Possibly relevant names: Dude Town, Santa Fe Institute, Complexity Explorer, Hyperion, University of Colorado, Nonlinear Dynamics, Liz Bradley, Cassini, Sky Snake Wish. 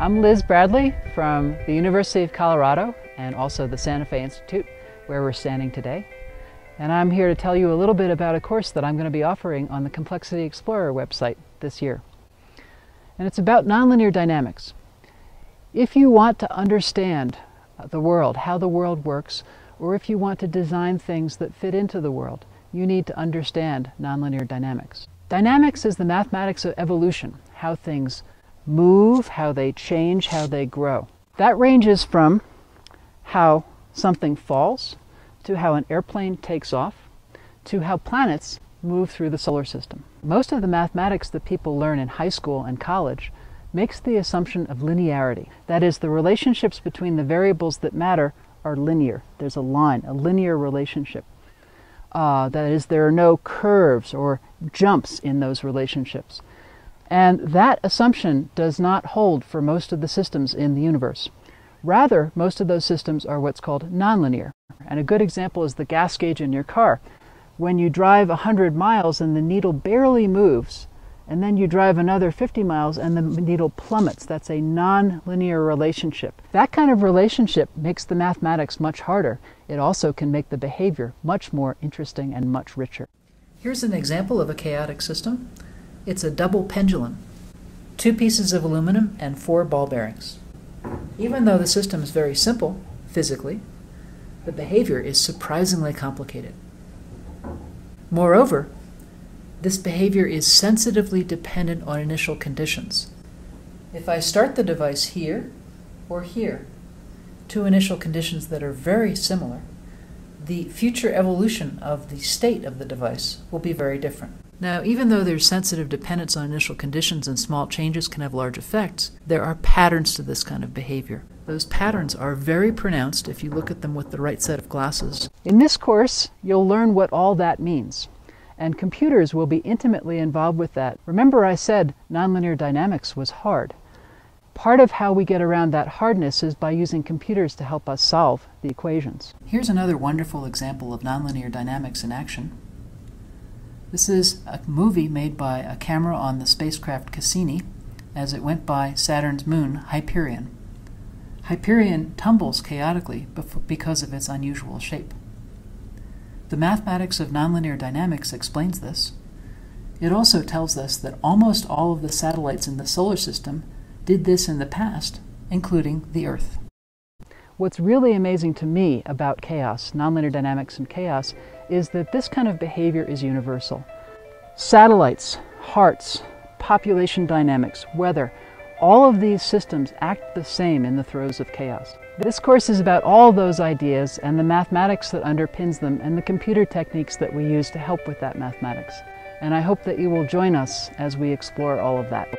I'm Liz Bradley from the University of Colorado and also the Santa Fe Institute, where we're standing today. And I'm here to tell you a little bit about a course that I'm going to be offering on the Complexity Explorer website this year. And it's about nonlinear dynamics. If you want to understand the world, how the world works, or if you want to design things that fit into the world, you need to understand nonlinear dynamics. Dynamics is the mathematics of evolution, how things move, how they change, how they grow. That ranges from how something falls, to how an airplane takes off, to how planets move through the solar system. Most of the mathematics that people learn in high school and college makes the assumption of linearity. That is, the relationships between the variables that matter are linear. There's a line, a linear relationship. That is, there are no curves or jumps in those relationships. And that assumption does not hold for most of the systems in the universe. Rather, most of those systems are what's called nonlinear. And a good example is the gas gauge in your car. When you drive 100 miles and the needle barely moves, and then you drive another 50 miles and the needle plummets, that's a nonlinear relationship. That kind of relationship makes the mathematics much harder. It also can make the behavior much more interesting and much richer. Here's an example of a chaotic system. It's a double pendulum, 2 pieces of aluminum and 4 ball bearings. Even though the system is very simple physically, the behavior is surprisingly complicated. Moreover, this behavior is sensitively dependent on initial conditions. If I start the device here or here, 2 initial conditions that are very similar, the future evolution of the state of the device will be very different. Now, even though there's sensitive dependence on initial conditions and small changes can have large effects, there are patterns to this kind of behavior. Those patterns are very pronounced if you look at them with the right set of glasses. In this course, you'll learn what all that means, and computers will be intimately involved with that. Remember, I said nonlinear dynamics was hard. Part of how we get around that hardness is by using computers to help us solve the equations. Here's another wonderful example of nonlinear dynamics in action. This is a movie made by a camera on the spacecraft Cassini as it went by Saturn's moon, Hyperion. Hyperion tumbles chaotically because of its unusual shape. The mathematics of nonlinear dynamics explains this. It also tells us that almost all of the satellites in the solar system did this in the past, including the Earth. What's really amazing to me about chaos, nonlinear dynamics and chaos, is that this kind of behavior is universal. Satellites, hearts, population dynamics, weather, all of these systems act the same in the throes of chaos. This course is about all those ideas and the mathematics that underpins them and the computer techniques that we use to help with that mathematics. And I hope that you will join us as we explore all of that.